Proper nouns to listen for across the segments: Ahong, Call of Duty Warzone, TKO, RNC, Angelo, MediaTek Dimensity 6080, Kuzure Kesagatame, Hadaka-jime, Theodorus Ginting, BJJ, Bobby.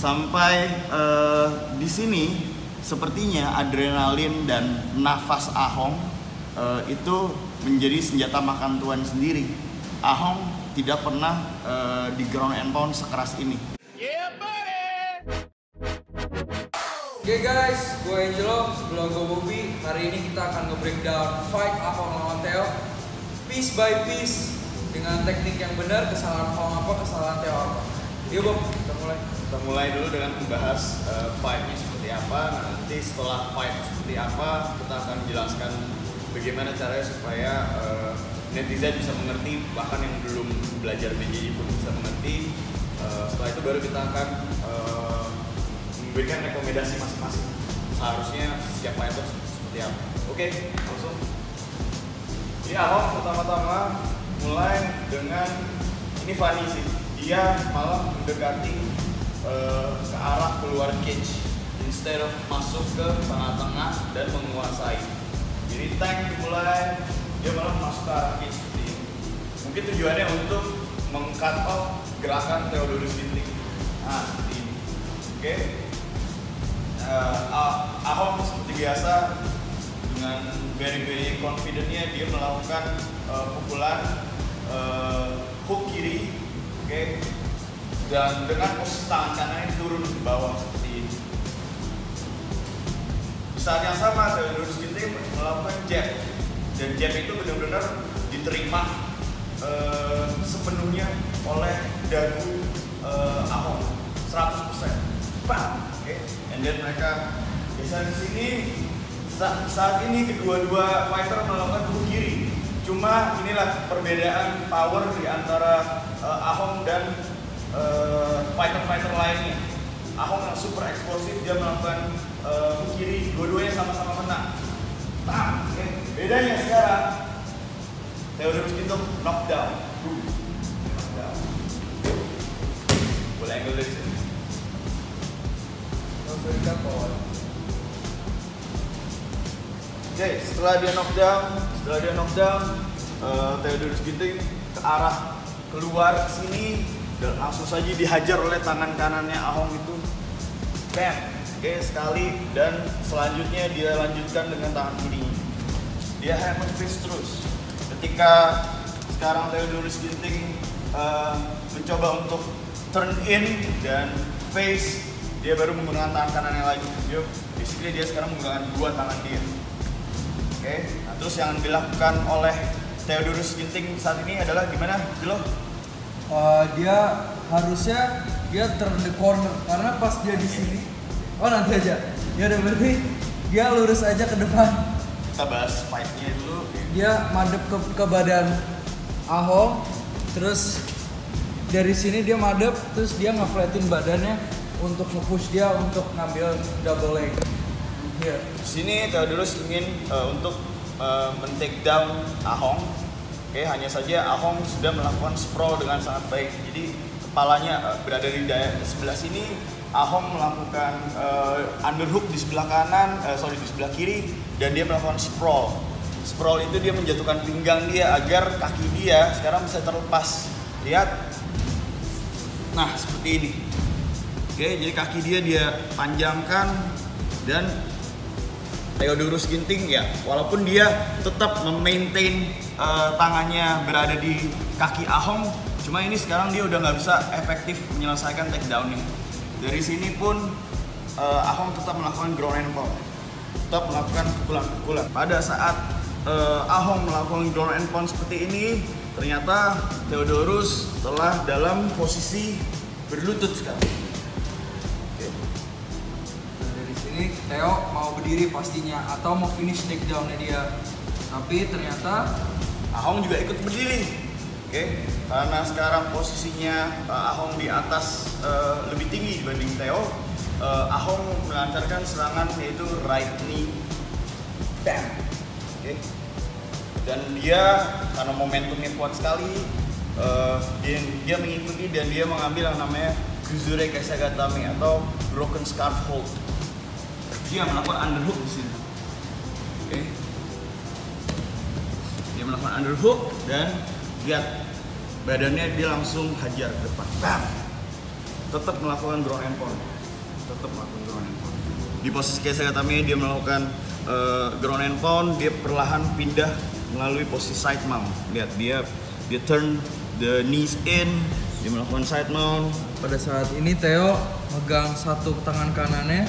Sampai di sini sepertinya adrenalin dan nafas Ahong itu menjadi senjata makan Tuhan sendiri. Ahong tidak pernah di ground and pound sekeras ini. Yeah, oke guys, gue Angelo, sebelum gue Bobby. Hari ini kita akan nge-breakdown fight Ahong lawan Theo piece by piece dengan teknik yang benar, kesalahan Ahong apa, kesalahan Theo apa. Yuk Bob, kita mulai. Kita mulai dulu dengan membahas fight-nya seperti apa. Nanti setelah fight seperti apa, kita akan menjelaskan bagaimana caranya supaya netizen bisa mengerti, bahkan yang belum belajar BJJ pun bisa mengerti. Setelah itu baru kita akan memberikan rekomendasi masing-masing. Seharusnya siapa itu seperti apa. Oke, langsung. Ya, Ahong pertama-tama mulai dengan ini Fanny sih. Dia malah mendekati ke arah keluar cage instead of masuk ke tengah-tengah dan menguasai. Jadi tank dimulai, dia malah masuk ke cage seperti ini. Mungkin tujuannya untuk meng-cut off gerakan Theodorus Ginting. Nah, seperti ini. Oke, Ahong seperti biasa dengan very very confidentnya dia melakukan pukulan hook kiri. Oke, dan dengan posisi tangan kanannya turun ke bawah seperti ini. Di saat yang sama Theodorus Ginting melakukan jab, dan jab itu benar-benar diterima sepenuhnya oleh dagu Ahong 100%. Bang, oke. And then mereka biasanya di sini saat ini kedua-dua fighter melakukan hook kiri. Cuma inilah perbedaan power di antara Ahong dan fighter-fighter lainnya. Ahong yang super eksplosif, dia melakukan hook kiri, dua-duanya sama-sama menang. Tam, okay. Bedanya sekarang Theodorus Ginting knockdown. Boleh angle dari sini. Oke, setelah dia knockdown, Theodorus Ginting ke arah keluar sini. Dan langsung saja dihajar oleh tangan kanannya Ahong itu. Bam! Oke, sekali. Dan selanjutnya dia lanjutkan dengan tangan kiri. Dia hammer fist terus. Ketika sekarang Theodorus Ginting mencoba untuk turn in dan face, dia baru menggunakan tangan kanannya lagi. Yuk, basically dia sekarang menggunakan dua tangan dia. Oke, nah, terus yang dilakukan oleh Theodorus Ginting saat ini adalah gimana? Dia harusnya dia turn the corner karena pas dia di sini, oh nanti aja ya udah, berarti dia lurus aja ke depan. Kita bahas fight-nya dulu. Dia madep ke badan Ahong, terus dari sini dia madep, terus dia ngeflatin badannya untuk nge-push dia untuk ngambil double leg. Di sini Theodorus ingin untuk men-take down Ahong. Oke, hanya saja Ahong sudah melakukan sprawl dengan sangat baik. Jadi kepalanya berada di sebelah sini. Ahong melakukan underhook di sebelah kanan, di sebelah kiri, dan dia melakukan sprawl. Sprawl itu dia menjatuhkan pinggang dia agar kaki dia sekarang bisa terlepas. Lihat, nah seperti ini. Oke, jadi kaki dia panjangkan dan Theodorus Ginting ya, walaupun dia tetap memaintain tangannya berada di kaki Ahong, cuma ini sekarang dia udah nggak bisa efektif menyelesaikan takedown-nya. Dari sini pun Ahong tetap melakukan ground and pound, tetap melakukan pukulan-pukulan. Pada saat Ahong melakukan ground and pound seperti ini, ternyata Theodorus telah dalam posisi berlutut sekarang. Theo mau berdiri pastinya atau mau finish takedown-nya dia, tapi ternyata Ahong juga ikut berdiri. Oke, karena sekarang posisinya Ahong di atas lebih tinggi dibanding Theo. Ahong melancarkan serangan yaitu right knee, bam. Oke, dan dia karena momentumnya kuat sekali, dia mengikuti dan dia mengambil yang namanya Kuzure Kesagatame atau broken scarf hold. Dia melakukan underhook di sini. Oke. Dia melakukan underhook dan lihat badannya dia langsung hajar ke depan. Bam. tetap melakukan ground and pound. Di posisi Kesagatame dia melakukan ground and pound, dia perlahan pindah melalui posisi side mount. Lihat dia turn the knees in, dia melakukan side mount. Pada saat ini Theo megang satu tangan kanannya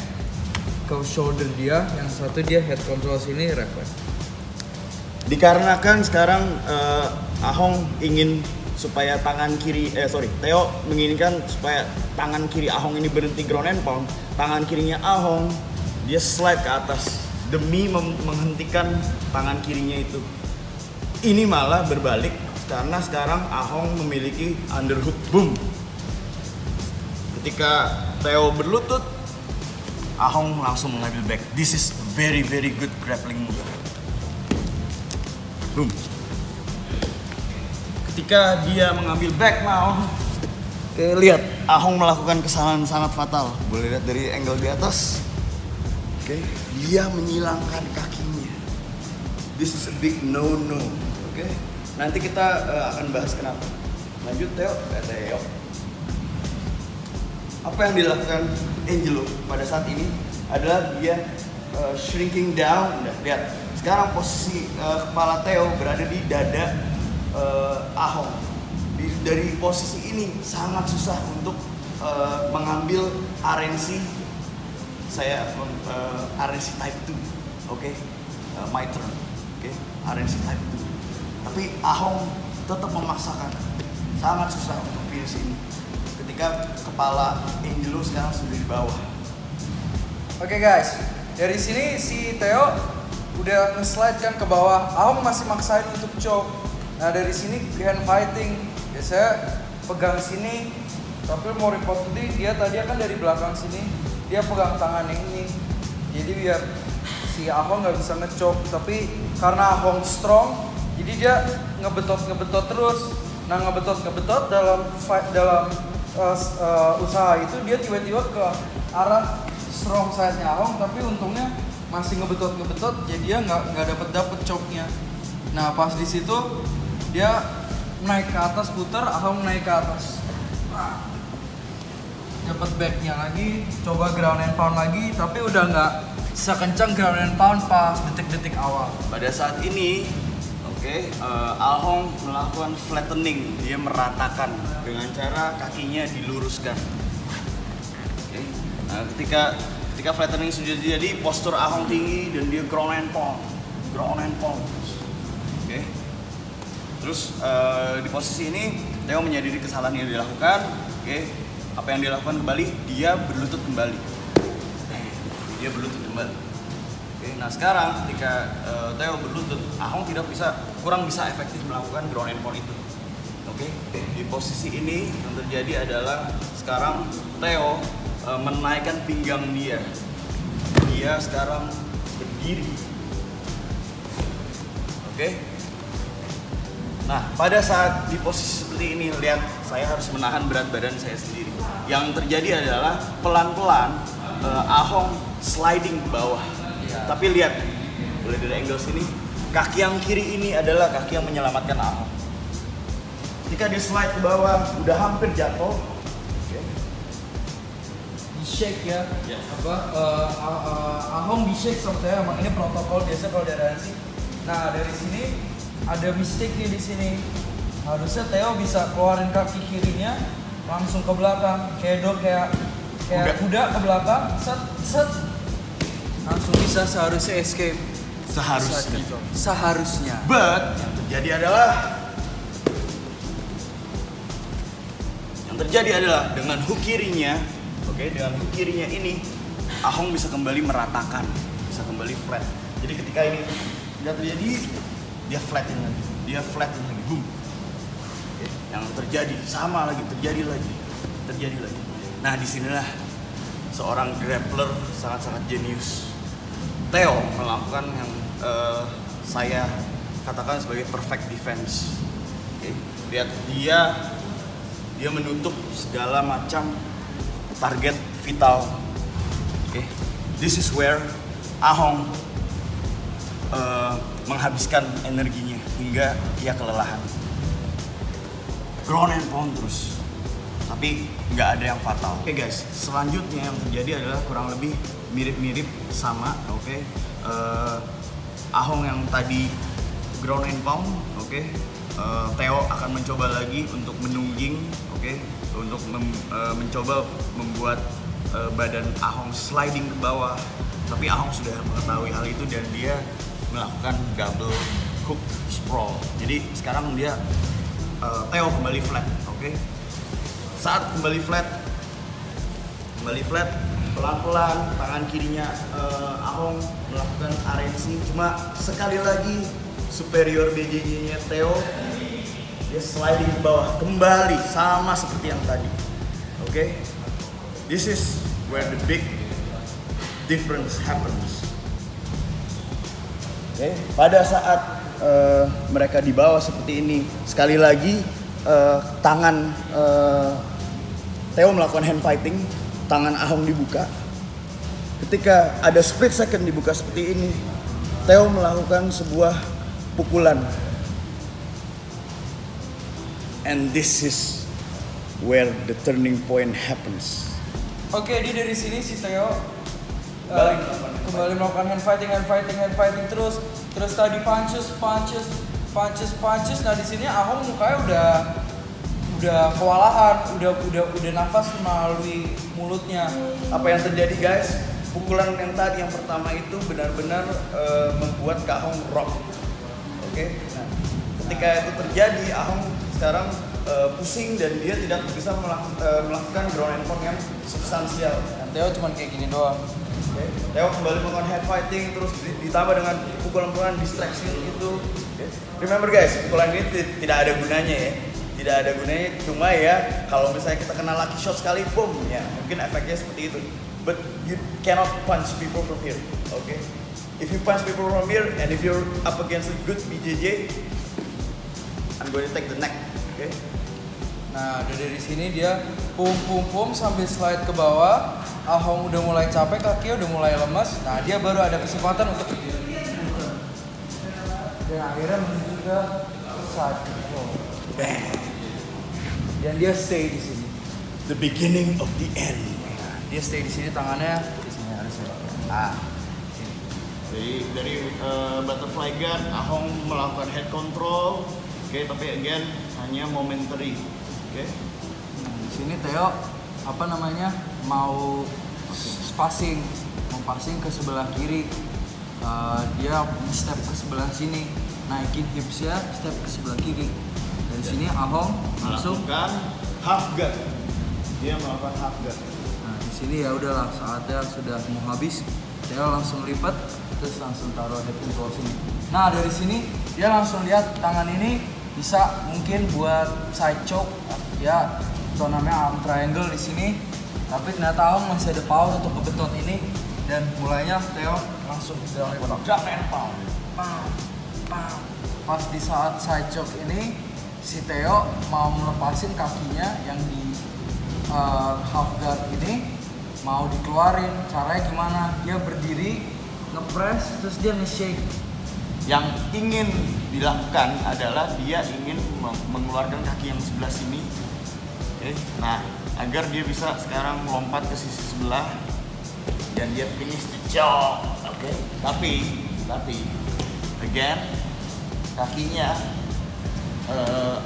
ke shoulder dia, yang satu dia head control sini reflex. Dikarenakan sekarang Ahong ingin supaya tangan kiri, Theo menginginkan supaya tangan kiri Ahong ini berhenti ground and pound. Tangan kirinya Ahong, dia slide ke atas demi menghentikan tangan kirinya itu. Ini malah berbalik karena sekarang Ahong memiliki underhook boom. Ketika Theo berlutut, Ahong langsung mengambil back. This is very very good grappling move. Boom. Ketika dia mengambil back Ahong, lihat Ahong melakukan kesalahan sangat fatal. Boleh lihat dari angle di atas. Oke, dia menyilangkan kakinya. This is a big no-no. Oke, nanti kita akan bahas kenapa. Lanjut Theo. Apa yang dilakukan Angelo pada saat ini adalah dia shrinking down. Nah, lihat sekarang posisi kepala Theo berada di dada Ahong. Dari posisi ini sangat susah untuk mengambil RNC. Saya RNC type 2, oke, my turn, oke, RNC type 2. Tapi Ahong tetap memaksakan, sangat susah untuk finish ini. Ketika kepala Angelo sekarang sudah di bawah. Oke guys, dari sini si Theo udah nge-slide kan ke bawah. Ahong masih maksain untuk choke. Nah dari sini grand fighting, biasanya pegang sini, tapi more importantly dia tadi kan dari belakang sini, dia pegang tangannya ini. Jadi biar si Ahong nggak bisa ngecok, tapi karena Ahong strong, jadi dia ngebetot terus. Nah ngebetot dalam usaha itu dia tiba-tiba ke arah strong side-nya Ahong, tapi untungnya masih ngebetot, jadi dia nggak dapet choknya. Nah pas di situ dia naik ke atas, puter, Ahong naik ke atas. Nah, dapat backnya lagi, coba ground and pound lagi, tapi udah nggak sekencang ground and pound pas detik-detik awal. Pada saat ini, Ahong melakukan flattening, dia meratakan dengan cara kakinya diluruskan. Nah, ketika flattening sudah jadi, postur Ahong tinggi dan dia ground and pound. Terus di posisi ini Theo menyadari kesalahan yang dilakukan. Oke, apa yang dilakukan kembali? Dia berlutut kembali. Oke, nah sekarang ketika Theo berlutut, Ahong kurang bisa efektif melakukan ground and pound itu. Oke, di posisi ini yang terjadi adalah sekarang Theo menaikkan pinggang dia. Dia sekarang berdiri. Oke. Nah, pada saat di posisi seperti ini, lihat saya harus menahan berat badan saya sendiri. Yang terjadi adalah pelan-pelan Ahong sliding ke bawah. Tapi lihat, boleh dari angle sini, kaki yang kiri ini adalah kaki yang menyelamatkan Ahong. Ketika dia slide ke bawah, udah hampir jatuh. Di-shake ya, Ahong di-shake sepertinya, emang ini protokol biasa kalau dari RNC. Nah, dari sini ada mistake nih di sini. Harusnya Theo bisa keluarin kaki kirinya langsung ke belakang, kayak kuda ke belakang, set langsung bisa seharusnya escape. Seharusnya. But yang terjadi adalah dengan hook kirinya, dengan hook kirinya ini Ahong bisa kembali meratakan, bisa kembali flat. Jadi ketika ini sudah terjadi, dia flatin lagi, boom. Yang terjadi sama lagi, terjadi lagi. Nah disinilah seorang grappler sangat-sangat jenius. Theo melakukan yang saya katakan sebagai perfect defense. Lihat dia menutup segala macam target vital. This is where Ahong menghabiskan energinya hingga ia kelelahan. Ground and pound terus. tapi nggak ada yang fatal. Oke guys, selanjutnya yang terjadi adalah kurang lebih mirip-mirip sama, oke. Ahong yang tadi ground and pound, oke. Theo akan mencoba lagi untuk menungging, oke, untuk mencoba membuat badan Ahong sliding ke bawah. Tapi Ahong sudah mengetahui hal itu dan dia melakukan double hook sprawl. Jadi sekarang dia Theo kembali flat, oke. Saat kembali flat, pelan-pelan tangan kirinya Ahong melakukan RNC. Cuma sekali lagi superior BJJ-nya Theo, dia sliding ke bawah kembali sama seperti yang tadi, oke. This is where the big difference happens. Okay. Pada saat mereka di bawah seperti ini, sekali lagi tangan Theo melakukan hand fighting, tangan Ahong dibuka. Ketika ada split second dibuka seperti ini, Theo melakukan sebuah pukulan. And this is where the turning point happens. Oke, jadi dari sini si Theo kembali melakukan hand fighting terus tadi punches. Nah di sini Ahong mukanya udah kewalahan, udah nafas melalui mulutnya. Apa yang terjadi guys? Pukulan yang tadi yang pertama itu benar-benar membuat Ahong rock. Oke. Nah, ketika itu terjadi Ahong sekarang pusing dan dia tidak bisa melakukan ground and pound yang substansial. Theo cuma kayak gini doang. Okay. Theo kembali melakukan head fighting terus ditambah dengan pukulan-pukulan distraction itu. Okay. Remember guys, pukulan ini tidak ada gunanya ya. Tidak ada gunanya, cuma ya kalau misalnya kita kena lucky shot sekali, boom ya mungkin efeknya seperti itu. But you cannot punch people from here, okay? If you punch people from here and if you're up against a good BJJ, I'm going to take the neck, okay? Nah, dari sini dia pum sambil slide ke bawah. Ahong udah mulai capek, kaki udah mulai lemas. Nah, dia baru ada kesempatan untuk dan akhirnya menuju ke side control. Bang. Dan dia stay di sini. The beginning of the end. Nah, dia stay di sini, tangannya di sini harus ya. Ah, sini. Dari butterfly guard, Ahong melakukan head control. Oke, tapi again hanya momentary. Oke. Okay. Nah, di sini Theo apa namanya mau passing ke sebelah kiri. Dia step ke sebelah sini, naikin hipsnya, step ke sebelah kiri. Dari sini Ahong langsung half guard. Dia melakukan half guard. Nah, di sini ya udahlah saatnya sudah mau habis. Theo langsung lipat terus langsung taruh head control sini. Nah, dari sini dia langsung lihat tangan ini bisa mungkin buat side choke ya, itu namanya arm triangle di sini, tapi ternyata Ahong masih ada power untuk kebetot ini dan mulainya Theo langsung dari bawah pas di saat side choke ini si Theo mau melepasin kakinya yang di half guard ini, mau dikeluarin. Caranya gimana? Dia berdiri ngepress terus dia nge-shake. Yang ingin dilakukan adalah dia ingin mengeluarkan kaki yang sebelah sini, okay. Nah, agar dia bisa sekarang melompat ke sisi sebelah dan dia finish the job, oke. Okay. Tapi again kakinya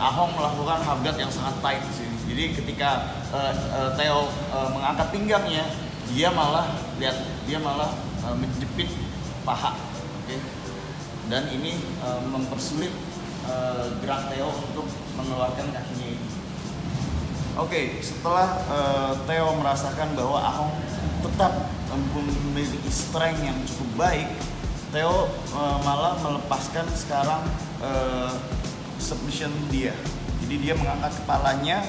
Ahong melakukan half guard yang sangat tight di sini. Jadi ketika Theo mengangkat pinggangnya, dia malah menjepit paha, oke. Okay. Dan ini mempersulit gerak Theo untuk mengeluarkan kakinya ini. Oke, setelah Theo merasakan bahwa Ahong tetap memiliki strength yang cukup baik, Theo malah melepaskan sekarang submission dia. Jadi dia mengangkat kepalanya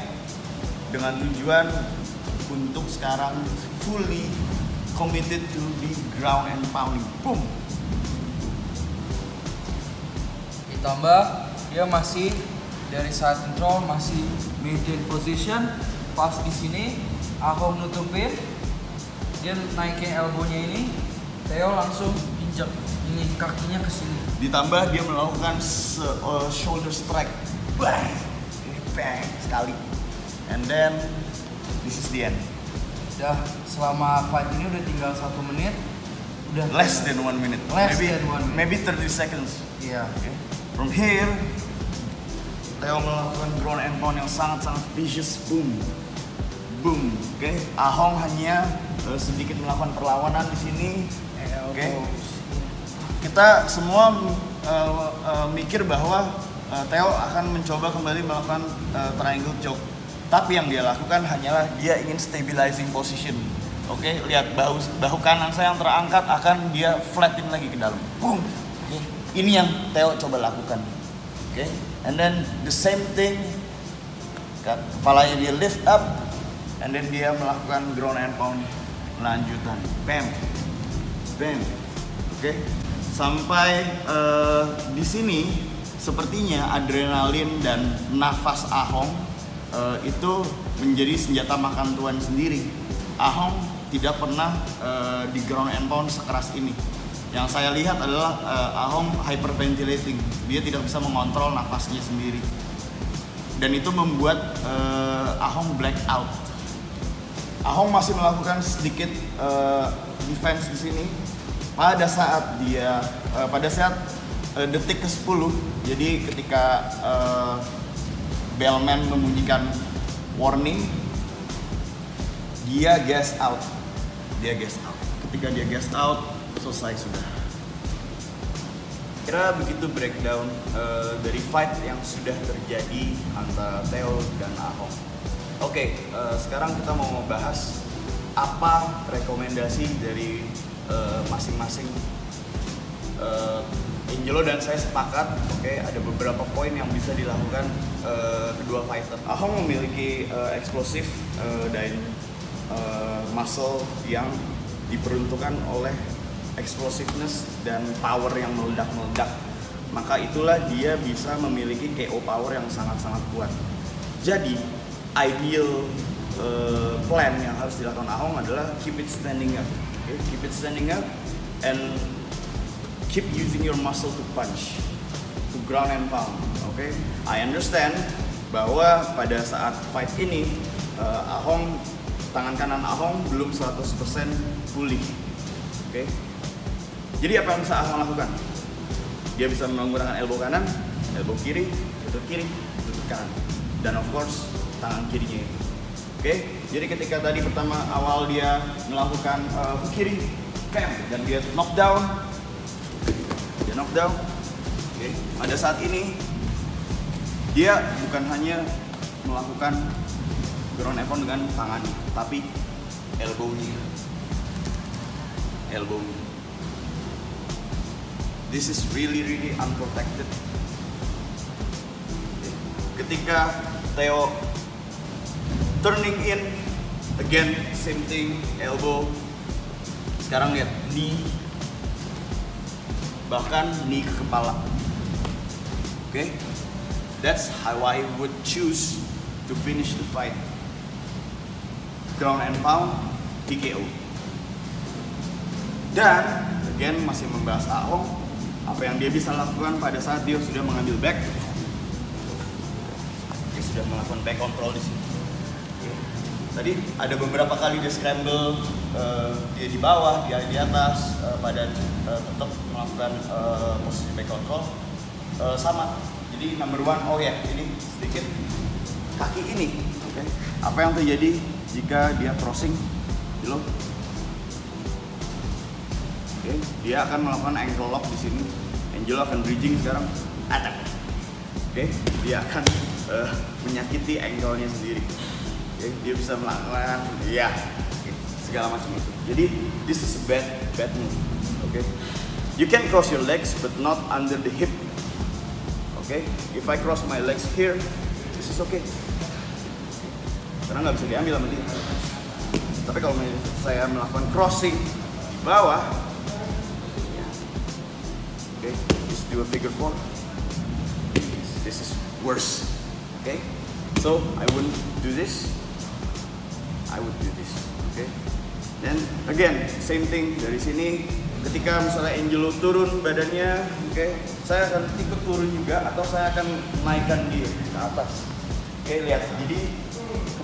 dengan tujuan untuk sekarang fully committed to the ground and pounding. Boom! Tambah dia masih dari side control, masih maintain position. Pas di sini Ahong nutupin, dia naikin elbownya ini, Theo langsung injek ini kakinya ke sini. Ditambah dia melakukan shoulder strike, bang sekali, and then this is the end. Udah selama fight ini udah tinggal 1 menit. Udah less than 1 minute. Maybe 30 seconds. Iya. Yeah. Okay. From here, Theo melakukan ground and pound yang sangat-sangat vicious. Boom, boom. Oke. Okay. Ahong hanya sedikit melakukan perlawanan di sini. Oke. Okay. Kita semua mikir bahwa Theo akan mencoba kembali melakukan triangle choke. Tapi yang dia lakukan hanyalah dia ingin stabilizing position. Oke, okay? Lihat bahu kanan saya yang terangkat akan dia flatin lagi ke dalam. Boom. Okay. Ini yang Theo coba lakukan. Oke. Okay. And then the same thing. Kepalanya dia lift up and then dia melakukan ground and pound lanjutan. Bam. Bam. Oke. Okay. Sampai di sini sepertinya adrenalin dan nafas Ahong itu menjadi senjata makan tuan sendiri. Ahong tidak pernah di ground and pound sekeras ini. Yang saya lihat adalah Ahong hyperventilating. Dia tidak bisa mengontrol nafasnya sendiri. Dan itu membuat Ahong black out. Ahong masih melakukan sedikit defense di sini. Pada saat dia detik ke-10, jadi ketika bellman membunyikan warning, dia gas out. Ketika dia gas out, selesai sudah. Kira begitu breakdown dari fight yang sudah terjadi antara Theo dan Ahong. Oke, sekarang kita mau membahas apa rekomendasi dari masing-masing. Angelo dan saya sepakat, oke, ada beberapa poin yang bisa dilakukan kedua fighter. Ahong memiliki eksplosif dan muscle yang diperuntukkan oleh explosiveness dan power yang meledak-meledak. Maka itulah dia bisa memiliki KO power yang sangat-sangat kuat. Jadi, ideal plan yang harus dilakukan Ahong adalah keep it standing up. Okay? Keep it standing up and keep using your muscle to punch, to ground and pound. Oke, okay? I understand bahwa pada saat fight ini Ahong, tangan kanan Ahong belum 100% pulih. Oke, okay? Jadi apa yang bisa Ahong lakukan? Dia bisa menggunakan elbow kanan, elbow kiri, lutut kanan, dan of course tangan kirinya. Oke, okay? Jadi ketika tadi pertama awal dia melakukan hook kiri, camp, dan dia knockdown. Knockdown, okay. Pada saat ini dia bukan hanya melakukan ground and pound dengan tangan, tapi elbow-nya. This is really unprotected. Okay. Ketika Theo turning in, again same thing, elbow. Sekarang lihat knee. Bahkan knee ke kepala. Oke, okay? That's how I would choose to finish the fight. Ground and pound, TKO. Dan again masih membahas Ahong, apa yang dia bisa lakukan pada saat dia sudah mengambil back. Dia sudah melakukan back control di sini. Okay. Tadi ada beberapa kali dia scramble, dia di bawah, dia di atas, badan tetap melakukan posisi back control. Sama, jadi number one, ini sedikit kaki ini. Oke, okay. Apa yang terjadi jika dia crossing? Oke, okay. Dia akan melakukan ankle lock di sini. Angelo akan bridging sekarang, attack. Oke, okay. Dia akan menyakiti ankle-nya sendiri. Okay. Dia bisa melakukan, ya. Segala macam itu. Jadi this is a bad move. Oke. Okay? You can cross your legs but not under the hip. Oke. Okay? If I cross my legs here, this is okay. Karena nggak bisa diambil sama dia. Tapi kalau saya melakukan crossing di bawah, oke, okay? Just do a figure 4. This is worse. Oke. Okay? So I wouldn't do this. I would do this. Oke. Okay? Dan again, same thing dari sini. Ketika misalnya Angelo turun badannya, oke, okay, saya akan ikut turun juga atau saya akan naikkan dia ke atas. Oke, okay, lihat. Jadi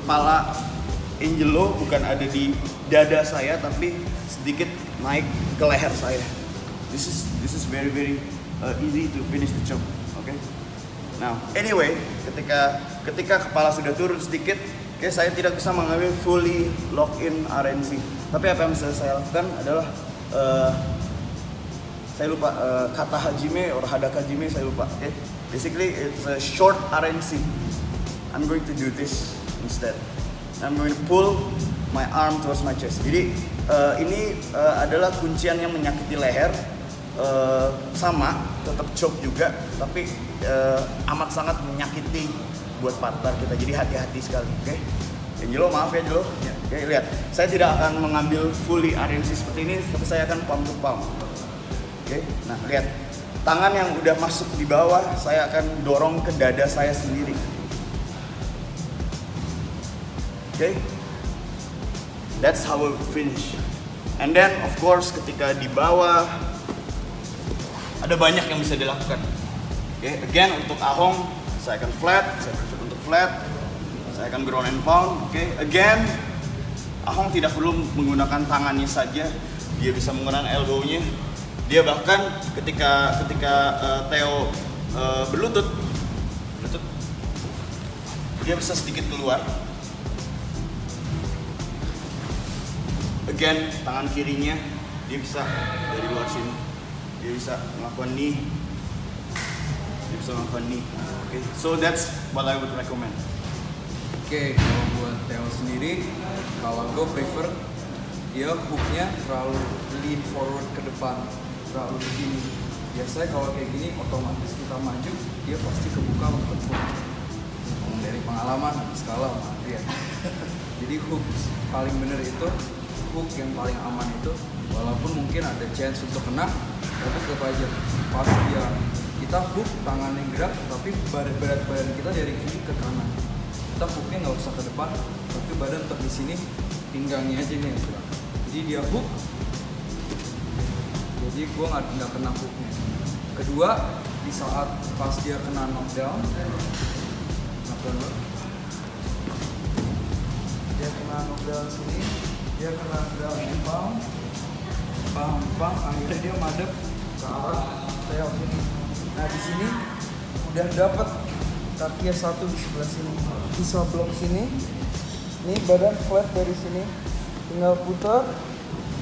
kepala Angelo bukan ada di dada saya, tapi sedikit naik ke leher saya. This is very, very easy to finish the jump, okay? Now, anyway, ketika kepala sudah turun sedikit, okay, saya tidak bisa mengambil fully lock in RNC. Tapi apa yang bisa saya lakukan adalah saya lupa kata Hajime or Hadaka-jime, saya lupa. Okay? Basically, it's a short RNC. I'm going to do this instead. I'm going to pull my arm towards my chest. Jadi ini adalah kuncian yang menyakiti leher, sama tetap choke juga, tapi amat sangat menyakiti buat partner kita. Jadi hati-hati sekali, oke? Okay? Angelo, maaf ya Angelo. Yeah. Oke, okay, lihat, saya tidak akan mengambil fully RNC seperti ini, tapi saya akan palm to palm. Oke, okay? Nah lihat, tangan yang udah masuk di bawah, saya akan dorong ke dada saya sendiri. Okay, that's how we finish. And then of course ketika di bawah ada banyak yang bisa dilakukan. Okay, again untuk Ahong saya akan flat, saya prefer untuk flat, saya akan ground and pound. Okay, again Ahong tidak perlu menggunakan tangannya saja, dia bisa menggunakan elbow-nya. Dia bahkan ketika Theo berlutut, dia bisa sedikit keluar. Again, tangan kirinya dia bisa dari luar sini, dia bisa melakukan knee, okay. So that's what I would recommend. Oke, kalau buat Theo sendiri, kalau gue prefer dia hooknya terlalu lean forward ke depan, terlalu begini. Biasanya kalau kayak gini otomatis kita maju, dia pasti kebuka untuk hook. Dari pengalaman habis kalah sama Adrian. Jadi hook paling bener itu, hook yang paling aman itu, walaupun mungkin ada chance untuk kena, tapi tetap aja pas dia kita hook, tangan yang gerak, tapi berat badan kita dari kiri ke kanan. Kita hooknya nggak usah ke depan, tapi badan tetap di sini, pinggangnya aja nih yang gerak. Jadi dia hook, jadi gue nggak kena hooknya. Kedua, di saat pas dia kena knockdown, dia kena knockdown sini. Dia kena ground and pound, akhirnya dia madep ke arah Theo sini. Nah di sini udah dapat kakinya satu di sebelah sini, bisa blok sini. Ini badan flat dari sini, tinggal putar.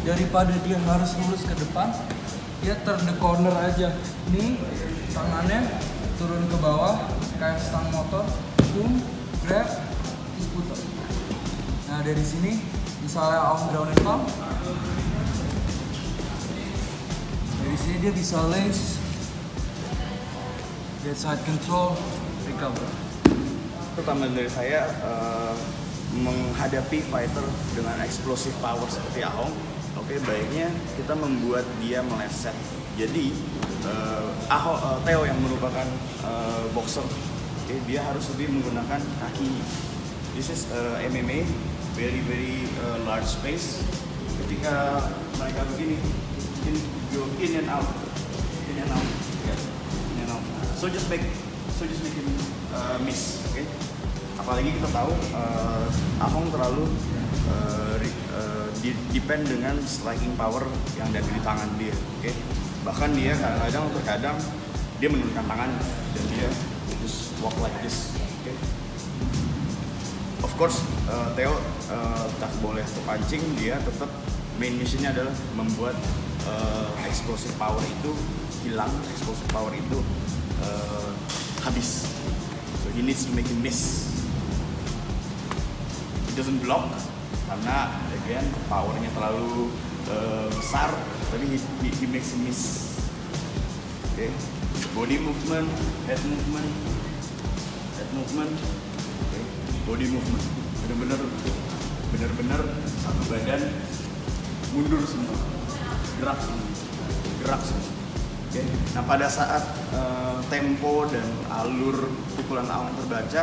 Daripada dia harus lurus ke depan, dia turn the corner aja. Nih tangannya turun ke bawah kayak stang motor, boom, grab, terus putar. Nah dari sini, misalnya on ground and palm, dari sini dia bisa lace, get side control, recover. Pertama dari saya, menghadapi fighter dengan explosive power seperti Ahong, oke, baiknya kita membuat dia meleset. Jadi Theo yang merupakan boxer, oke, dia harus lebih menggunakan kaki. This is MMA. Very, very large space. Ketika mereka begini, go in and out, in and out, yes, in and out. So just make him miss, okay? Apalagi kita tahu Ahong terlalu depend dengan striking power yang dari tangan dia, okay? Bahkan dia terkadang dia menurunkan tangan dan dia just walk like this, okay? Of course, Theo tak boleh terpancing, dia tetap main missionnya adalah membuat explosive power itu hilang, explosive power itu habis. So he needs to make him miss. He doesn't block karena again powernya terlalu besar, tapi he makes him miss. Okay, body movement, head movement, Okay. Body movement, bener-bener satu badan mundur semua, gerak semua. Okay. Nah pada saat tempo dan alur pukulan Ahong terbaca,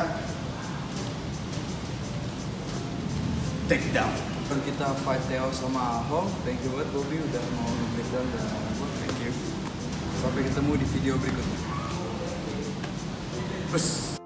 take down. Kalau kita fight Theo sama Ahong, thank you buat Bobby udah mau breakdown dan gue thank you. Sampai ketemu di video berikutnya. Bus.